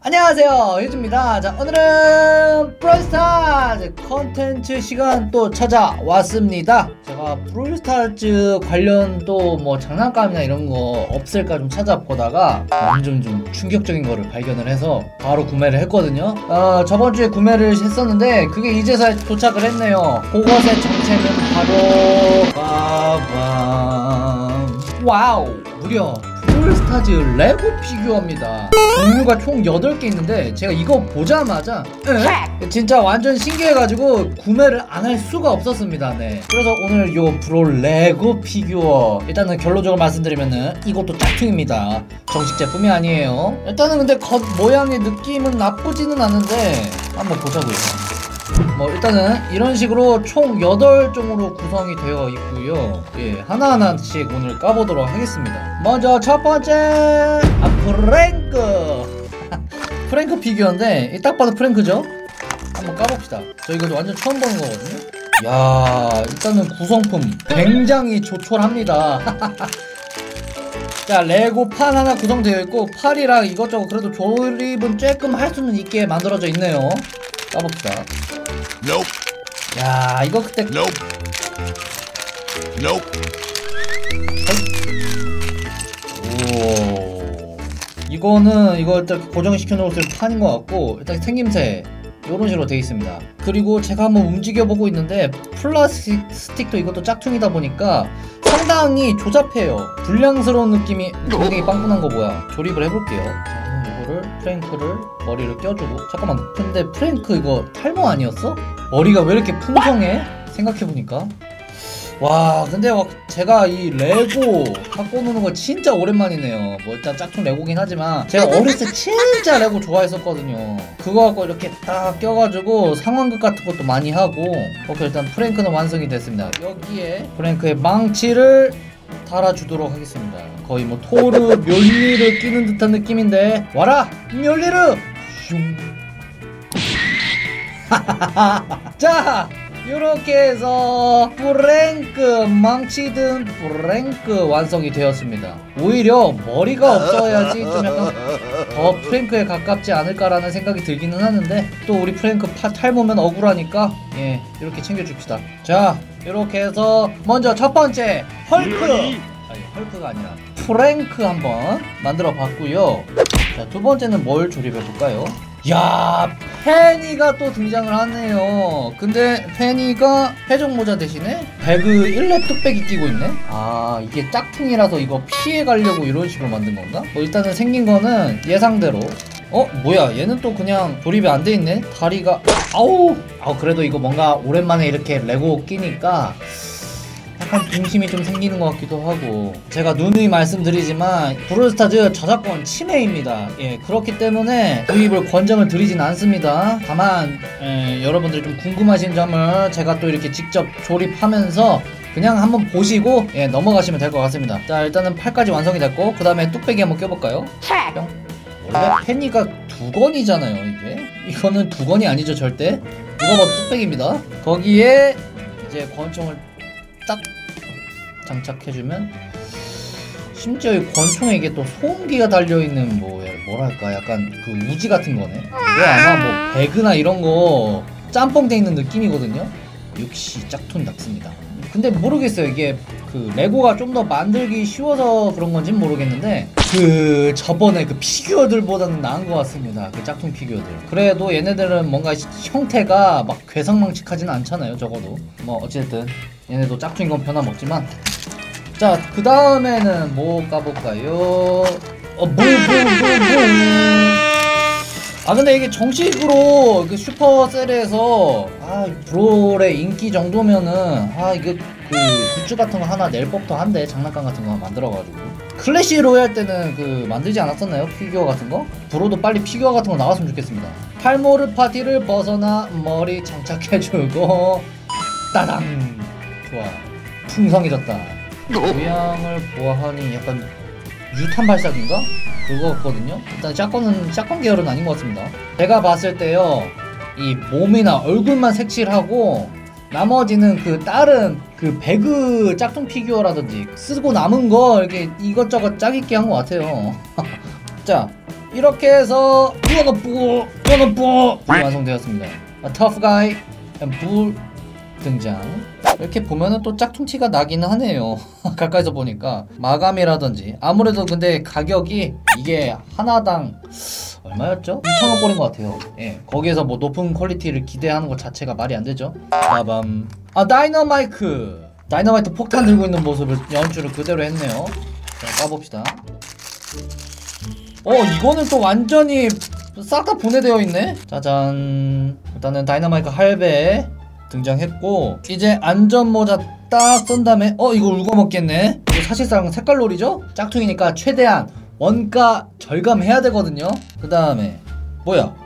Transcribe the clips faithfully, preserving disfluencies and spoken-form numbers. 안녕하세요, 유주입니다. 자, 오늘은 브롤스타즈 컨텐츠 시간 또 찾아왔습니다. 제가 브롤스타즈 관련 또 뭐 장난감이나 이런 거 없을까 좀 찾아보다가 완전 좀 충격적인 거를 발견을 해서 바로 구매를 했거든요. 어, 저번 주에 구매를 했었는데 그게 이제서야 도착을 했네요. 그것의 정체는 바로 빠밤. 와우, 무려 브롤스타즈 레고 피규어입니다. 종류가 총 여덟 개 있는데 제가 이거 보자마자 에? 진짜 완전 신기해가지고 구매를 안 할 수가 없었습니다. 네. 그래서 오늘 요 브롤 레고 피규어 일단은 결론적으로 말씀드리면은 이것도 짝퉁입니다. 정식 제품이 아니에요. 일단은 근데 겉 모양의 느낌은 나쁘지는 않은데 한번 보자고요. 뭐 일단은 이런 식으로 총 여덟 종으로 구성이 되어 있고요. 예, 하나하나씩 오늘 까보도록 하겠습니다. 먼저 첫 번째, 아, 프랭크. 프랭크 피규어인데 딱 봐도 프랭크죠? 한번 까봅시다. 저 이거 완전 처음 보는 거거든요. 이야, 일단은 구성품 굉장히 조촐합니다. 자, 레고 판 하나 구성되어 있고 팔이랑 이것저것 그래도 조립은 조금 할 수는 있게 만들어져 있네요. 까봅시다. Nope. 야, 이거 그때 Nope. Nope. 오, 이거는 이거 일단 고정시켜 놓을 판인 것 같고 일단 생김새 요런 식으로 되어 있습니다. 그리고 제가 한번 움직여 보고 있는데 플라스틱 스틱도 이것도 짝퉁이다 보니까 상당히 조잡해요. 불량스러운 느낌이 굉장히 빵꾸난 거 뭐야? 조립을 해볼게요. 프랭크를 머리를 껴주고, 잠깐만, 근데 프랭크 이거 탈모 아니었어? 머리가 왜 이렇게 풍성해? 생각해보니까. 와, 근데 막 제가 이 레고 갖고 노는 거 진짜 오랜만이네요. 뭐 일단 짝퉁 레고긴 하지만 제가 어릴 때 진짜 레고 좋아했었거든요. 그거 갖고 이렇게 딱 껴가지고 상황극 같은 것도 많이 하고. 오케이, 일단 프랭크는 완성이 됐습니다. 여기에 프랭크의 망치를 달아주도록 하겠습니다. 거의 뭐 토르 멸리를 끼는 듯한 느낌인데, 와라 멸리르! 슝. 자, 요렇게 해서 프랭크, 망치 든 프랭크 완성이 되었습니다. 오히려 머리가 없어야지 좀 약간 더 프랭크에 가깝지 않을까라는 생각이 들기는 하는데, 또 우리 프랭크 파 탈모면 억울하니까 예, 이렇게 챙겨줍시다. 자, 이렇게 해서 먼저 첫 번째 헐크! 아니, 헐크가 아니라 프랭크 한번 만들어 봤고요. 자, 두 번째는 뭘 조립해 볼까요? 야, 페니가 또 등장을 하네요. 근데 페니가 회전 모자 대신에 배그 일렙 뚝배기 끼고 있네? 아, 이게 짝퉁이라서 이거 피해 가려고 이런 식으로 만든 건가? 뭐 일단은 생긴 거는 예상대로. 어? 뭐야, 얘는 또 그냥 조립이 안 돼 있네? 다리가 아우! 아, 그래도 이거 뭔가 오랜만에 이렇게 레고 끼니까 약간 동심이 좀 생기는 것 같기도 하고. 제가 누누이 말씀드리지만 브롤스타즈 저작권 침해입니다. 예, 그렇기 때문에 구입을 권장을 드리진 않습니다. 다만 예, 여러분들이 좀 궁금하신 점을 제가 또 이렇게 직접 조립하면서 그냥 한번 보시고 예, 넘어가시면 될 것 같습니다. 자, 일단은 팔까지 완성이 됐고, 그 다음에 뚝배기 한번 껴볼까요? 뿅. 원래 페니가 두 건이잖아요. 이게 이거는 두 건이 아니죠, 절대. 누가 봐도 뚝배기입니다. 거기에 이제 권총을 딱 장착해주면, 심지어 이 권총에 이게 또 소음기가 달려있는, 뭐 뭐랄까 약간 그 우지 같은 거네. 이거 아마 뭐 배그나 이런 거 짬뽕 돼 있는 느낌이거든요. 역시 짝퉁 답습니다. 근데 모르겠어요, 이게 그 레고가 좀 더 만들기 쉬워서 그런 건진 모르겠는데 그 저번에 그 피규어들보다는 나은 것 같습니다. 그 짝퉁 피규어들. 그래도 얘네들은 뭔가 형태가 막 괴상망측하진 않잖아요, 적어도. 뭐 어쨌든 얘네도 짝퉁인 건 변함없지만. 자, 그 다음에는 뭐 까볼까요? 어, 뭐, 뭐, 뭐, 뭐. 아, 근데 이게 정식으로 그 슈퍼셀에서 아, 브롤의 인기 정도면은 아, 이게 그 굿즈 같은 거 하나 낼 법도 한데, 장난감 같은 거 만들어가지고. 클래시 로얄 때는 그 만들지 않았었나요? 피규어 같은 거? 브로도 빨리 피규어 같은 거 나왔으면 좋겠습니다. 탈모르 파티를 벗어나 머리 장착해주고, 따당. 좋아, 풍성해졌다. 모양을 보아하니 약간 유탄 발사기인가? 그거거든요. 일단 샷건은 샷건 계열은 아닌 것 같습니다. 제가 봤을 때요, 이 몸이나 얼굴만 색칠하고 나머지는 그 다른 그 배그 짝퉁 피규어라든지 쓰고 남은 거 이렇게 이것저것 짝있게 한 것 같아요. 자, 이렇게 해서 뿌어너뿌 뿌어너뿌 완성되었습니다. 터프가이 불 등장. 이렇게 보면은 또 짝퉁티가 나긴 하네요. 가까이서 보니까 마감이라든지 아무래도. 근데 가격이 이게 하나당 얼마였죠? 이천 원꼴인 것 같아요. 예, 거기에서 뭐 높은 퀄리티를 기대하는 것 자체가 말이 안 되죠. 빠밤. 아, 다이너마이크. 다이너마이크 폭탄 들고 있는 모습을 연출을 그대로 했네요. 자, 까봅시다. 어, 이거는 또 완전히 싹 다 분해되어 있네. 짜잔. 일단은 다이너마이크 할배 등장했고, 이제 안전모자 딱 쓴 다음에 어 이거 울고 먹겠네. 이거 사실상 색깔놀이죠? 짝퉁이니까 최대한 원가 절감해야 되거든요. 그 다음에 뭐야? 어?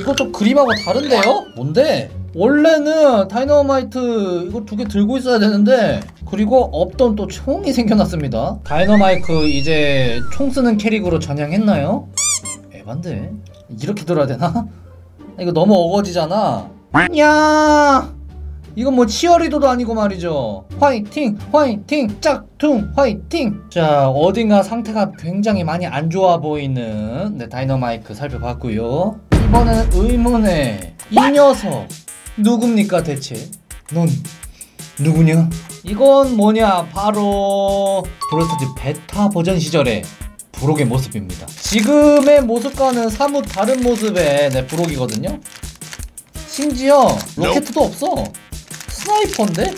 이거 좀 그림하고 다른데요? 뭔데? 원래는 다이너마이트 이거 두 개 들고 있어야 되는데. 그리고 없던 또 총이 생겨났습니다. 다이너마이크 이제 총 쓰는 캐릭으로 전향했나요? 에반데? 이렇게 들어야 되나? 이거 너무 어거지잖아. 야, 이건 뭐 치어리더도 아니고 말이죠. 화이팅! 화이팅! 짝퉁! 화이팅! 자, 어딘가 상태가 굉장히 많이 안 좋아 보이는 네, 다이너마이크 살펴봤고요. 이번에는 의문의 이 녀석 누굽니까 대체? 넌 누구냐? 이건 뭐냐? 바로 브롤스타즈 베타 버전 시절에 브록의 모습입니다. 지금의 모습과는 사뭇 다른 모습의 네, 브록이거든요. 심지어 로켓도 없어. 스나이퍼인데?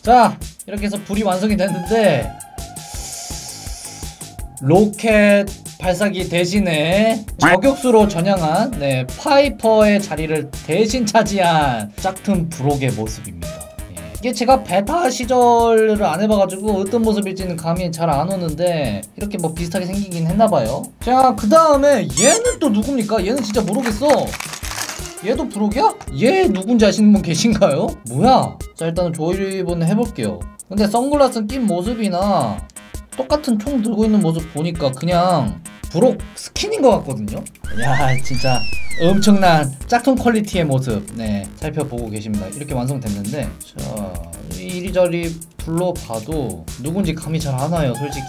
자, 이렇게 해서 불이 완성이 됐는데, 로켓 발사기 대신에 저격수로 전향한 네, 파이퍼의 자리를 대신 차지한 짝퉁 브록의 모습입니다. 이게 제가 베타 시절을 안 해봐가지고 어떤 모습일지는 감이 잘 안 오는데 이렇게 뭐 비슷하게 생기긴 했나봐요. 자, 그 다음에 얘는 또 누굽니까? 얘는 진짜 모르겠어. 얘도 브록이야? 얘 누군지 아시는 분 계신가요? 뭐야? 자, 일단은 조립은 해볼게요. 근데 선글라스 낀 모습이나 똑같은 총 들고 있는 모습 보니까 그냥 브록 스킨인 것 같거든요? 야, 진짜 엄청난 짝퉁 퀄리티의 모습 네, 살펴보고 계십니다. 이렇게 완성됐는데, 자, 이리저리 둘러봐도 누군지 감이 잘 안 와요. 솔직히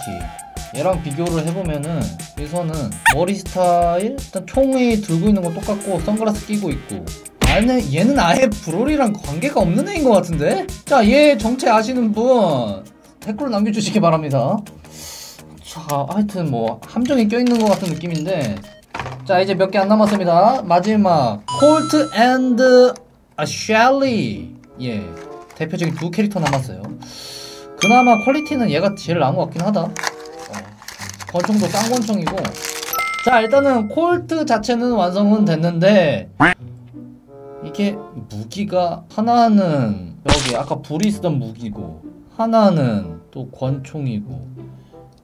얘랑 비교를 해보면은 우선은 머리 스타일? 일단 총이 들고 있는 건 똑같고 선글라스 끼고 있고. 아니, 얘는 아예 브롤이랑 관계가 없는 애인 것 같은데? 자, 얘 정체 아시는 분 댓글로 남겨주시기 바랍니다. 자, 하여튼 뭐 함정이 껴있는 것 같은 느낌인데, 자, 이제 몇 개 안 남았습니다. 마지막 콜트 앤드 아 셸리. 예, 대표적인 두 캐릭터 남았어요. 그나마 퀄리티는 얘가 제일 나은 것 같긴 하다. 어, 권총도 싼 권총이고. 자, 일단은 콜트 자체는 완성은 됐는데, 이게 무기가 하나는 여기 아까 불이 쓰던 무기고, 하나는 또 권총이고.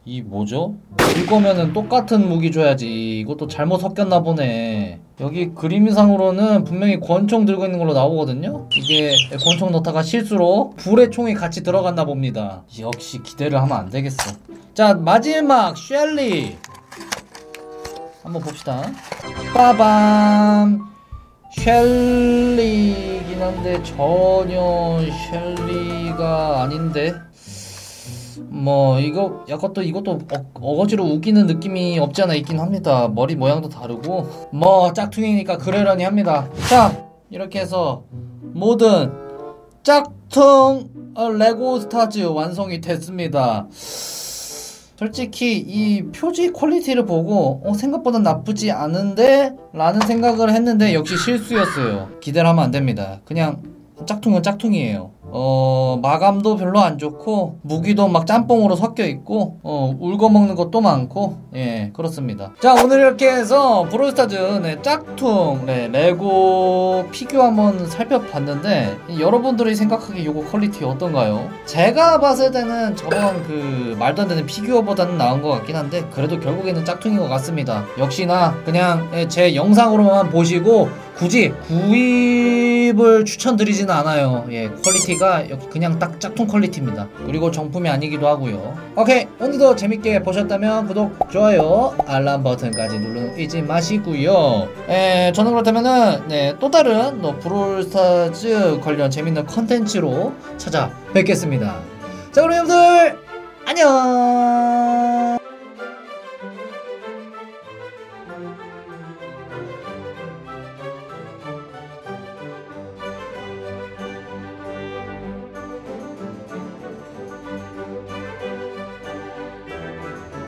이 뭐죠? 이거면은 똑같은 무기 줘야지. 이것도 잘못 섞였나 보네. 여기 그림상으로는 분명히 권총 들고 있는 걸로 나오거든요? 이게 권총 넣다가 실수로 불의 총이 같이 들어갔나 봅니다. 역시 기대를 하면 안 되겠어. 자, 마지막 셸리 한번 봅시다. 빠밤. 셸리긴 한데 전혀 셸리가 아닌데, 뭐 이거 약간 또 이것도 어, 어거지로 우기는 느낌이 없지 않아 있긴 합니다. 머리 모양도 다르고 뭐 짝퉁이니까 그러려니 합니다. 자, 이렇게 해서 모든 짝퉁 레고 스타즈 완성이 됐습니다. 솔직히 이 표지 퀄리티를 보고 어, 생각보다 나쁘지 않은데? 라는 생각을 했는데 역시 실수였어요. 기대를 하면 안 됩니다. 그냥 짝퉁은 짝퉁이에요. 어, 마감도 별로 안 좋고, 무기도 막 짬뽕으로 섞여 있고, 어, 울고 먹는 것도 많고, 예, 그렇습니다. 자, 오늘 이렇게 해서 브롤스타즈 네, 짝퉁 네, 레고 피규어 한번 살펴봤는데, 여러분들이 생각하기에 요거 퀄리티 어떤가요? 제가 봤을 때는 저번 그 말도 안 되는 피규어보다는 나은 것 같긴 한데, 그래도 결국에는 짝퉁인 것 같습니다. 역시나 그냥 예, 제 영상으로만 보시고 굳이 구입을 추천드리지는 않아요. 예, 퀄리티 그냥 딱 짝퉁 퀄리티입니다. 그리고 정품이 아니기도 하고요. 오케이, 오늘도 재밌게 보셨다면 구독, 좋아요, 알람 버튼까지 누르는 잊지 마시고요. 에, 저는 그렇다면은 네, 또 다른 뭐 브롤스타즈 관련 재밌는 컨텐츠로 찾아뵙겠습니다. 자, 그럼 여러분들 안녕.